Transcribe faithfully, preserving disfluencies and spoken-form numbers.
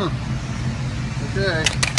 Huh. Okay.